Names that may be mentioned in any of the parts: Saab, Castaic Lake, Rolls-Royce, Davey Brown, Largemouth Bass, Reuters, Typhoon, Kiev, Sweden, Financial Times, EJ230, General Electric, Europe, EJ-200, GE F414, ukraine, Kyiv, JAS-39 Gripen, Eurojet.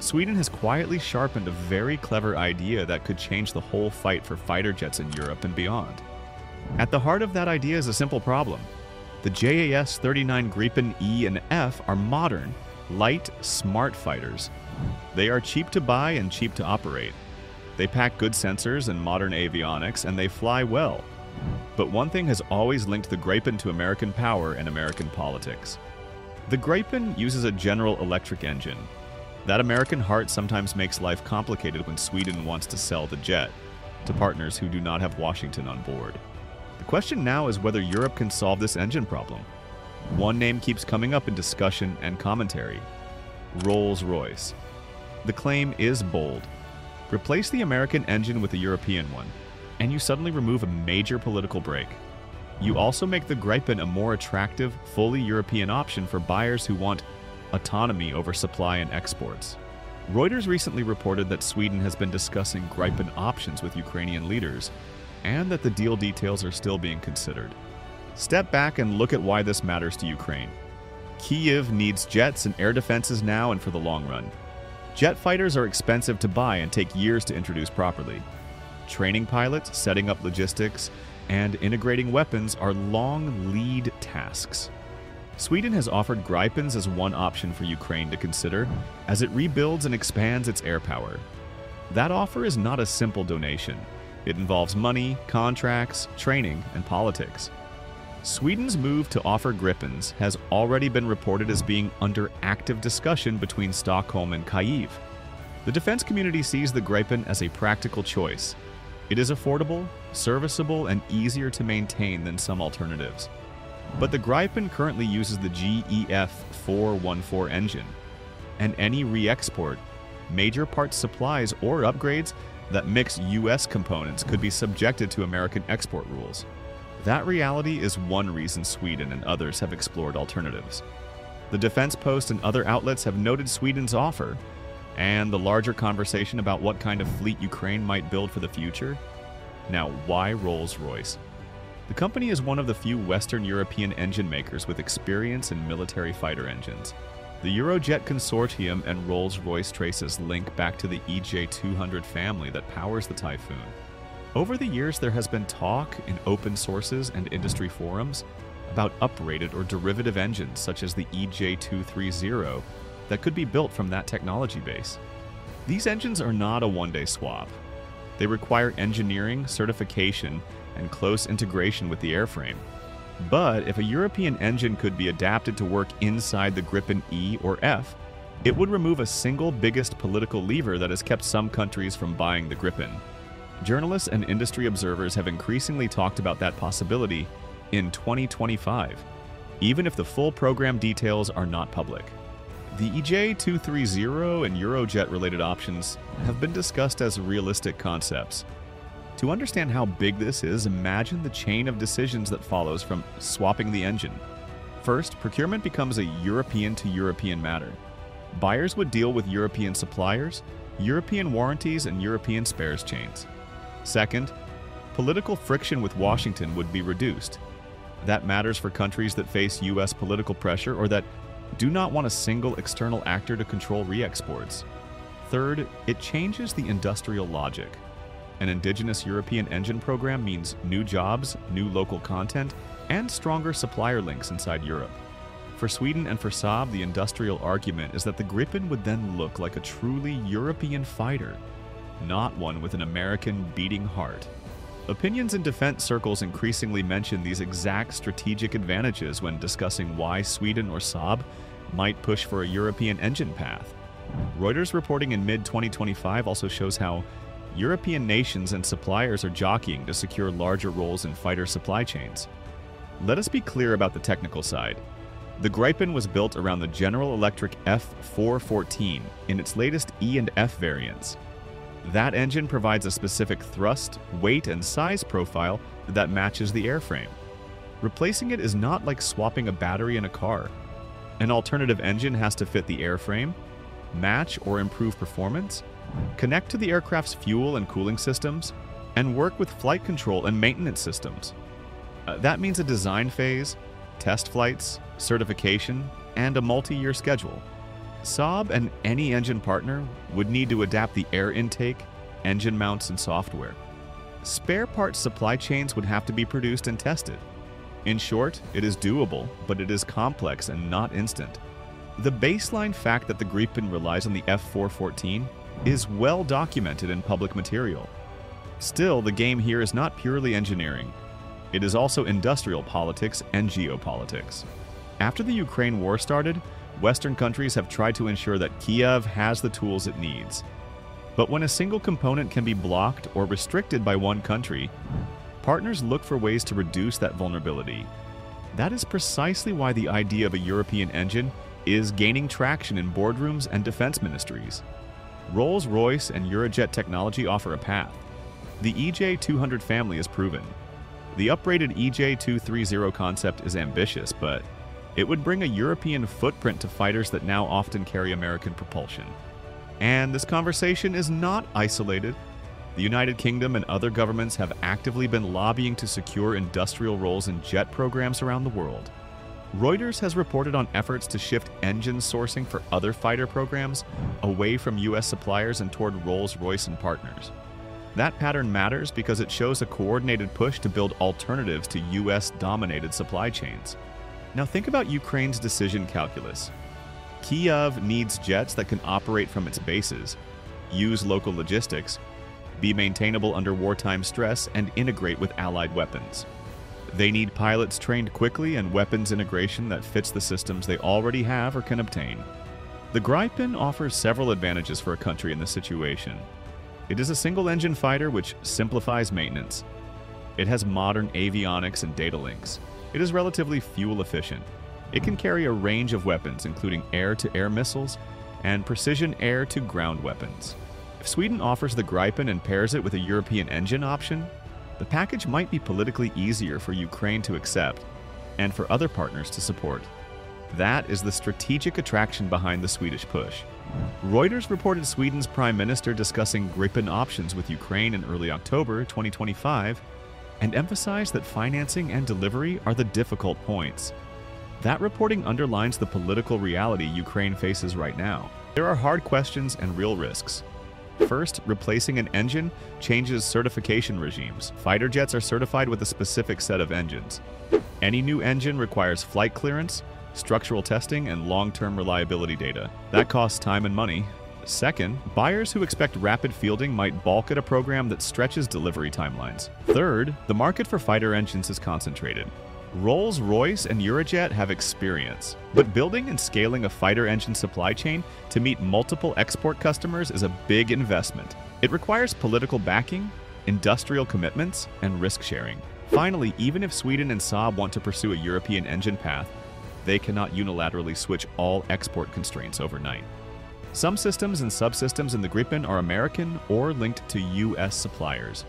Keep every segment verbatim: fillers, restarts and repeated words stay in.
Sweden has quietly sharpened a very clever idea that could change the whole fight for fighter jets in Europe and beyond. At the heart of that idea is a simple problem. The J A S thirty-nine Gripen E and F are modern, light, smart fighters. They are cheap to buy and cheap to operate. They pack good sensors and modern avionics, and they fly well. But one thing has always linked the Gripen to American power and American politics. The Gripen uses a General Electric engine. That American heart sometimes makes life complicated when Sweden wants to sell the jet to partners who do not have Washington on board. The question now is whether Europe can solve this engine problem. One name keeps coming up in discussion and commentary: Rolls-Royce. The claim is bold. Replace the American engine with a European one, and you suddenly remove a major political break. You also make the Gripen a more attractive, fully European option for buyers who want autonomy over supply and exports. Reuters recently reported that Sweden has been discussing Gripen options with Ukrainian leaders, and that the deal details are still being considered. Step back and look at why this matters to Ukraine. Kyiv needs jets and air defenses now and for the long run. Jet fighters are expensive to buy and take years to introduce properly. Training pilots, setting up logistics, and integrating weapons are long lead tasks. Sweden has offered Gripens as one option for Ukraine to consider as it rebuilds and expands its air power. That offer is not a simple donation. It involves money, contracts, training, and politics. Sweden's move to offer Gripens has already been reported as being under active discussion between Stockholm and Kyiv. The defense community sees the Gripen as a practical choice. It is affordable, serviceable, and easier to maintain than some alternatives. But the Gripen currently uses the G E F four one four engine, and any re-export, major parts supplies, or upgrades that mix U S components could be subjected to American export rules. That reality is one reason Sweden and others have explored alternatives. The Defense Post and other outlets have noted Sweden's offer, and the larger conversation about what kind of fleet Ukraine might build for the future. Now, why Rolls-Royce? The company is one of the few Western European engine makers with experience in military fighter engines. The Eurojet consortium and Rolls-Royce traces link back to the E J two hundred family that powers the Typhoon. Over the years, there has been talk in open sources and industry forums about uprated or derivative engines such as the E J two thirty that could be built from that technology base. These engines are not a one-day swap. They require engineering, certification, and close integration with the airframe. But if a European engine could be adapted to work inside the Gripen E or F, it would remove a single biggest political lever that has kept some countries from buying the Gripen. Journalists and industry observers have increasingly talked about that possibility in twenty twenty-five, even if the full program details are not public. The E J two thirty and Eurojet-related options have been discussed as realistic concepts. To understand how big this is, imagine the chain of decisions that follows from swapping the engine. First, procurement becomes a European-to-European matter. Buyers would deal with European suppliers, European warranties, and European spares chains. Second, political friction with Washington would be reduced. That matters for countries that face U S political pressure or that do not want a single external actor to control re-exports. Third, it changes the industrial logic. An indigenous European engine program means new jobs, new local content, and stronger supplier links inside Europe. For Sweden and for Saab, the industrial argument is that the Gripen would then look like a truly European fighter, not one with an American beating heart. Opinions in defense circles increasingly mention these exact strategic advantages when discussing why Sweden or Saab might push for a European engine path. Reuters reporting in mid twenty twenty-five also shows how European nations and suppliers are jockeying to secure larger roles in fighter supply chains. Let us be clear about the technical side. The Gripen was built around the General Electric F four fourteen in its latest E and F variants. That engine provides a specific thrust, weight, and size profile that matches the airframe. Replacing it is not like swapping a battery in a car. An alternative engine has to fit the airframe, match or improve performance, connect to the aircraft's fuel and cooling systems, and work with flight control and maintenance systems. Uh, that means a design phase, test flights, certification, and a multi-year schedule. Saab and any engine partner would need to adapt the air intake, engine mounts, and software. Spare parts supply chains would have to be produced and tested. In short, it is doable, but it is complex and not instant. The baseline fact that the Gripen relies on the F four fourteen is well documented in public material. Still, the game here is not purely engineering. It is also industrial politics and geopolitics. After the Ukraine war started, Western countries have tried to ensure that Kiev has the tools it needs. But when a single component can be blocked or restricted by one country, partners look for ways to reduce that vulnerability. That is precisely why the idea of a European engine is gaining traction in boardrooms and defense ministries. Rolls-Royce and Eurojet technology offer a path. The E J two hundred family is proven. The upgraded E J two thirty concept is ambitious, but it would bring a European footprint to fighters that now often carry American propulsion. And this conversation is not isolated. The United Kingdom and other governments have actively been lobbying to secure industrial roles in jet programs around the world. Reuters has reported on efforts to shift engine sourcing for other fighter programs away from U S suppliers and toward Rolls-Royce and partners. That pattern matters because it shows a coordinated push to build alternatives to U S-dominated supply chains. Now think about Ukraine's decision calculus. Kiev needs jets that can operate from its bases, use local logistics, be maintainable under wartime stress, and integrate with allied weapons. They need pilots trained quickly and weapons integration that fits the systems they already have or can obtain. The Gripen offers several advantages for a country in this situation. It is a single-engine fighter which simplifies maintenance. It has modern avionics and data links. It is relatively fuel-efficient. It can carry a range of weapons, including air-to-air missiles and precision air-to-ground weapons. If Sweden offers the Gripen and pairs it with a European engine option, the package might be politically easier for Ukraine to accept and for other partners to support. That is the strategic attraction behind the Swedish push. Reuters reported Sweden's Prime Minister discussing Gripen options with Ukraine in early October twenty twenty-five and emphasized that financing and delivery are the difficult points. That reporting underlines the political reality Ukraine faces right now. There are hard questions and real risks. First, replacing an engine changes certification regimes. Fighter jets are certified with a specific set of engines. Any new engine requires flight clearance, structural testing, and long-term reliability data. That costs time and money. Second, buyers who expect rapid fielding might balk at a program that stretches delivery timelines. Third, the market for fighter engines is concentrated. Rolls-Royce and Eurojet have experience, but building and scaling a fighter engine supply chain to meet multiple export customers is a big investment. It requires political backing, industrial commitments, and risk-sharing. Finally, even if Sweden and Saab want to pursue a European engine path, they cannot unilaterally switch all export constraints overnight. Some systems and subsystems in the Gripen are American or linked to U S suppliers.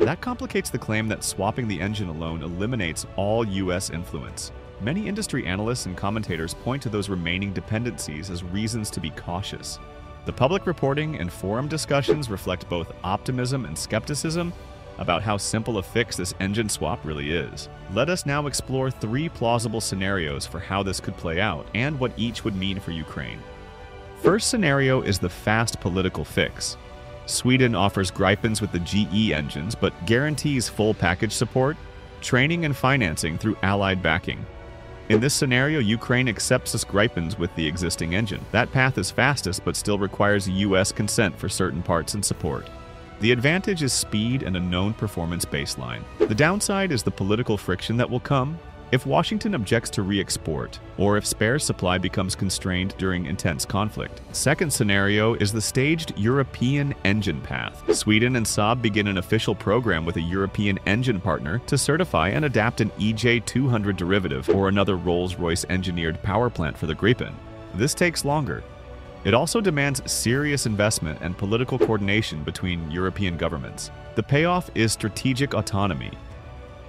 That complicates the claim that swapping the engine alone eliminates all U S influence. Many industry analysts and commentators point to those remaining dependencies as reasons to be cautious. The public reporting and forum discussions reflect both optimism and skepticism about how simple a fix this engine swap really is. Let us now explore three plausible scenarios for how this could play out and what each would mean for Ukraine. First scenario is the fast political fix. Sweden offers Gripens with the G E engines, but guarantees full package support, training, and financing through allied backing. In this scenario, Ukraine accepts its Gripens with the existing engine. That path is fastest, but still requires U S consent for certain parts and support. The advantage is speed and a known performance baseline. The downside is the political friction that will come if Washington objects to re-export, or if spare supply becomes constrained during intense conflict. Second scenario is the staged European engine path. Sweden and Saab begin an official program with a European engine partner to certify and adapt an E J two hundred derivative or another Rolls-Royce engineered power plant for the Gripen. This takes longer. It also demands serious investment and political coordination between European governments. The payoff is strategic autonomy.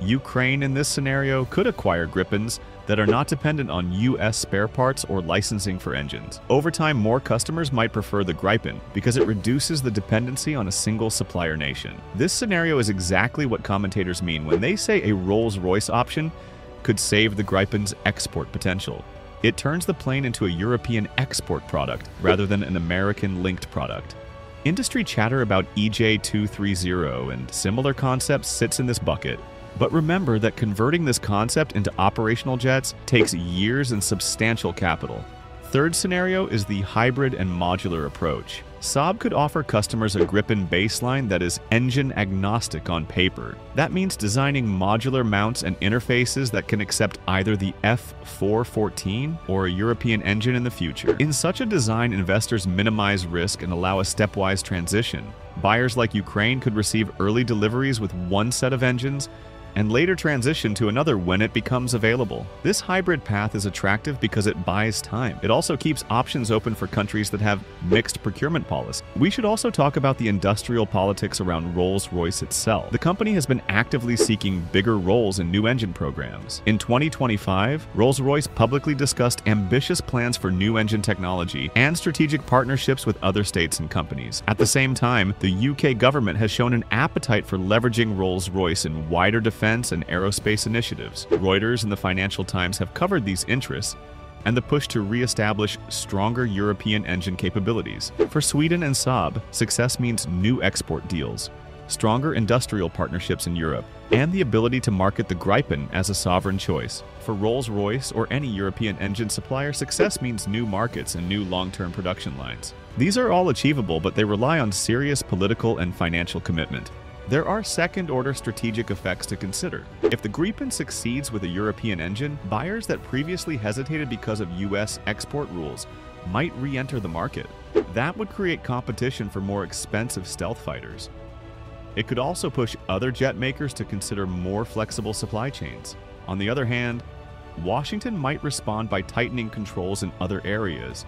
Ukraine in this scenario could acquire Gripens that are not dependent on U S spare parts or licensing for engines. Over time, more customers might prefer the Gripen because it reduces the dependency on a single supplier nation. This scenario is exactly what commentators mean when they say a Rolls-Royce option could save the Gripen's export potential. It turns the plane into a European export product rather than an American-linked product. Industry chatter about E J two thirty and similar concepts sits in this bucket. But remember that converting this concept into operational jets takes years and substantial capital. Third scenario is the hybrid and modular approach. Saab could offer customers a Gripen baseline that is engine agnostic on paper. That means designing modular mounts and interfaces that can accept either the F four fourteen or a European engine in the future. In such a design, investors minimize risk and allow a stepwise transition. Buyers like Ukraine could receive early deliveries with one set of engines, and later transition to another when it becomes available. This hybrid path is attractive because it buys time. It also keeps options open for countries that have mixed procurement policies. We should also talk about the industrial politics around Rolls-Royce itself. The company has been actively seeking bigger roles in new engine programs. In twenty twenty-five, Rolls-Royce publicly discussed ambitious plans for new engine technology and strategic partnerships with other states and companies. At the same time, the U K government has shown an appetite for leveraging Rolls-Royce in wider defense and aerospace initiatives. Reuters and the Financial Times have covered these interests and the push to re-establish stronger European engine capabilities. For Sweden and Saab, success means new export deals, stronger industrial partnerships in Europe, and the ability to market the Gripen as a sovereign choice. For Rolls-Royce or any European engine supplier, success means new markets and new long-term production lines. These are all achievable, but they rely on serious political and financial commitment. There are second-order strategic effects to consider. If the Gripen succeeds with a European engine, buyers that previously hesitated because of U S export rules might re-enter the market. That would create competition for more expensive stealth fighters. It could also push other jet makers to consider more flexible supply chains. On the other hand, Washington might respond by tightening controls in other areas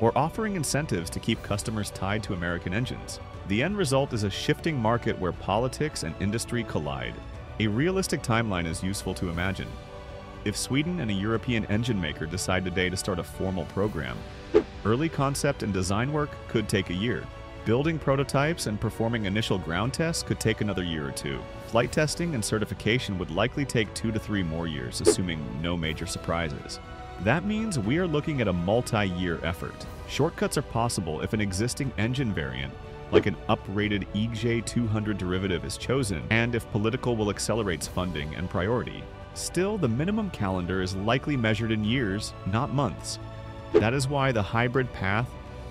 or offering incentives to keep customers tied to American engines. The end result is a shifting market where politics and industry collide. A realistic timeline is useful to imagine. If Sweden and a European engine maker decide today to start a formal program, early concept and design work could take a year. Building prototypes and performing initial ground tests could take another year or two. Flight testing and certification would likely take two to three more years, assuming no major surprises. That means we are looking at a multi-year effort. Shortcuts are possible if an existing engine variant, like an uprated E J two hundred derivative, is chosen, and if political will accelerates funding and priority. Still, the minimum calendar is likely measured in years, not months. That is why the hybrid path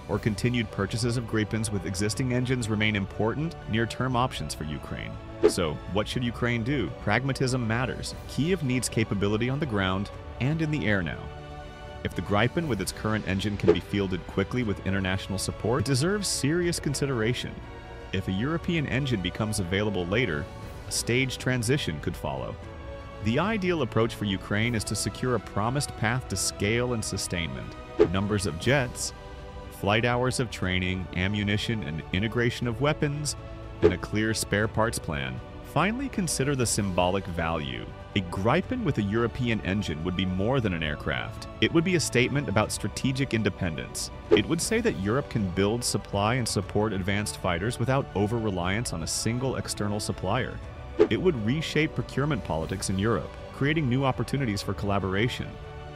or continued purchases of Gripens with existing engines remain important near-term options for Ukraine. So, what should Ukraine do? Pragmatism matters. Kiev needs capability on the ground and in the air now. If the Gripen with its current engine can be fielded quickly with international support, it deserves serious consideration. If a European engine becomes available later, a staged transition could follow. The ideal approach for Ukraine is to secure a promised path to scale and sustainment. Numbers of jets, flight hours of training, ammunition and integration of weapons, and a clear spare parts plan. Finally, consider the symbolic value. A Gripen with a European engine would be more than an aircraft. It would be a statement about strategic independence. It would say that Europe can build, supply, and support advanced fighters without over-reliance on a single external supplier. It would reshape procurement politics in Europe, creating new opportunities for collaboration.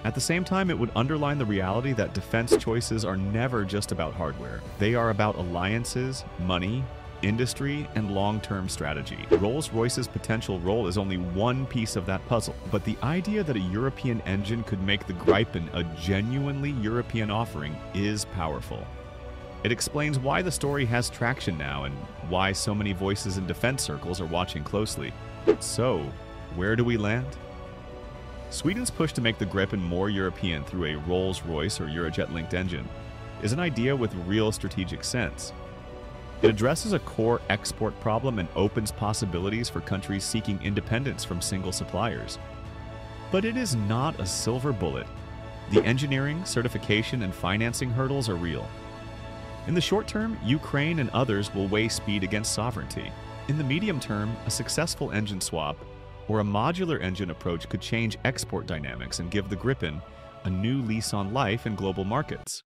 At the same time, it would underline the reality that defense choices are never just about hardware. They are about alliances, money, industry, and long-term strategy. Rolls-Royce's potential role is only one piece of that puzzle, but the idea that a European engine could make the Gripen a genuinely European offering is powerful. It explains why the story has traction now and why so many voices in defense circles are watching closely. So, where do we land? Sweden's push to make the Gripen more European through a Rolls-Royce or Eurojet-linked engine is an idea with real strategic sense. It addresses a core export problem and opens possibilities for countries seeking independence from single suppliers. But it is not a silver bullet. The engineering, certification, and financing hurdles are real. In the short term, Ukraine and others will weigh speed against sovereignty. In the medium term, a successful engine swap or a modular engine approach could change export dynamics and give the Gripen a new lease on life in global markets.